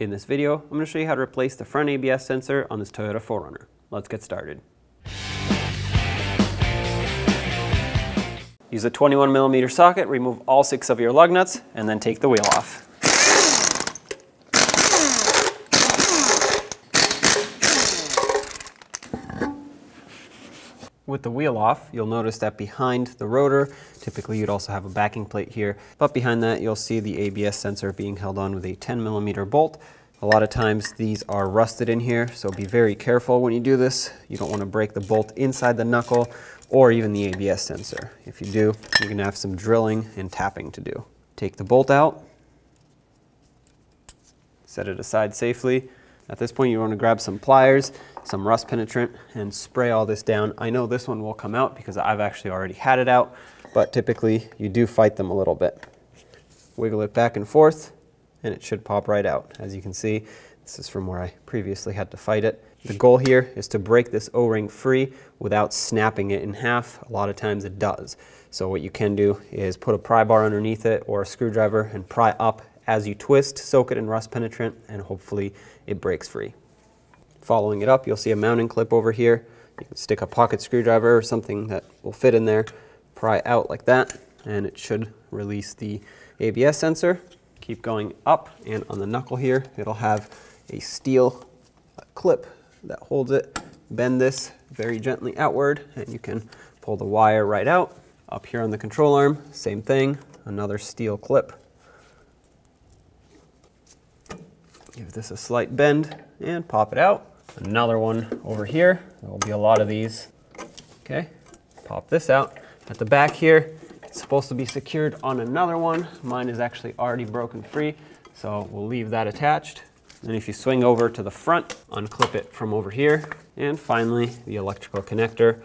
In this video, I'm going to show you how to replace the front ABS sensor on this Toyota 4Runner. Let's get started. Use a 21mm socket, remove all 6 of your lug nuts, and then take the wheel off. With the wheel off, you'll notice that behind the rotor, typically you'd also have a backing plate here, but behind that you'll see the ABS sensor being held on with a 10mm bolt. A lot of times these are rusted in here, so be very careful when you do this. You don't want to break the bolt inside the knuckle or even the ABS sensor. If you do, you're gonna have some drilling and tapping to do. Take the bolt out, set it aside safely. At this point, you want to grab some pliers, some rust penetrant, and spray all this down. I know this one will come out because I've actually already had it out, but typically you do fight them a little bit. Wiggle it back and forth, and it should pop right out. As you can see, this is from where I previously had to fight it. The goal here is to break this O-ring free without snapping it in half. A lot of times it does. So what you can do is put a pry bar underneath it or a screwdriver and pry up as you twist, soak it in rust penetrant, and hopefully it breaks free. Following it up, you'll see a mounting clip over here. You can stick a pocket screwdriver or something that will fit in there, pry out like that, and it should release the ABS sensor. Keep going up, and on the knuckle here, it'll have a steel clip that holds it. Bend this very gently outward, and you can pull the wire right out. Up here on the control arm, same thing, another steel clip. Give this a slight bend and pop it out. Another one over here. There will be a lot of these. Okay, pop this out. At the back here, it's supposed to be secured on another one. Mine is actually already broken free, so we'll leave that attached. Then if you swing over to the front, unclip it from over here. And finally, the electrical connector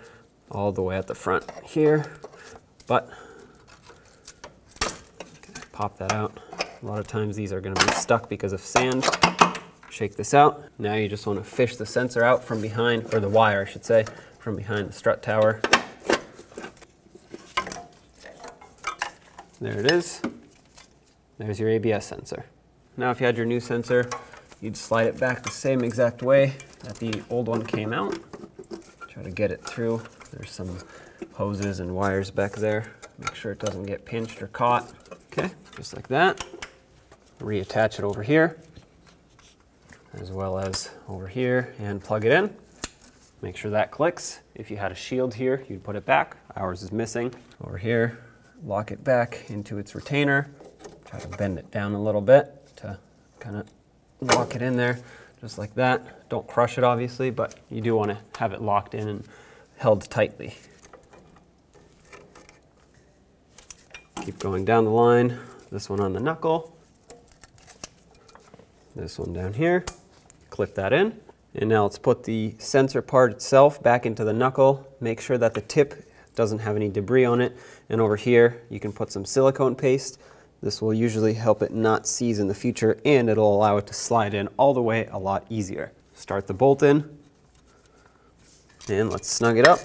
all the way at the front here. But okay, pop that out. A lot of times these are going to be stuck because of sand. Shake this out. Now you just want to fish the sensor out from behind, or the wire I should say, from behind the strut tower. There it is. There's your ABS sensor. Now if you had your new sensor, you'd slide it back the same exact way that the old one came out. Try to get it through. There's some hoses and wires back there. Make sure it doesn't get pinched or caught. Okay, just like that. Reattach it over here, as well as over here, and plug it in. Make sure that clicks. If you had a shield here, you'd put it back. Ours is missing. Over here, lock it back into its retainer. Try to bend it down a little bit to kind of lock it in there, just like that. Don't crush it, obviously, but you do want to have it locked in and held tightly. Keep going down the line. This one on the knuckle. This one down here, clip that in. And now let's put the sensor part itself back into the knuckle. Make sure that the tip doesn't have any debris on it. And over here, you can put some silicone paste. This will usually help it not seize in the future, and it'll allow it to slide in all the way a lot easier. Start the bolt in, and let's snug it up.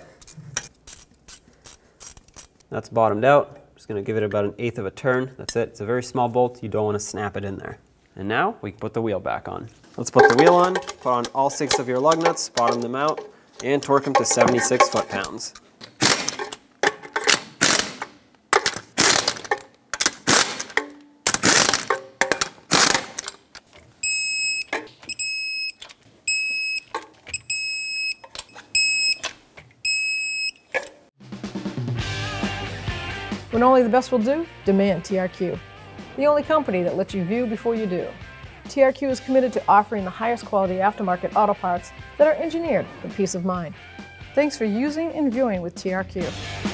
That's bottomed out. I'm just gonna give it about 1/8 of a turn. That's it, it's a very small bolt. You don't wanna snap it in there. And now we can put the wheel back on. Let's put the wheel on, put on all 6 of your lug nuts, bottom them out, and torque them to 76 foot-pounds. When only the best will do, demand TRQ. The only company that lets you view before you do. TRQ is committed to offering the highest quality aftermarket auto parts that are engineered for peace of mind. Thanks for using and viewing with TRQ.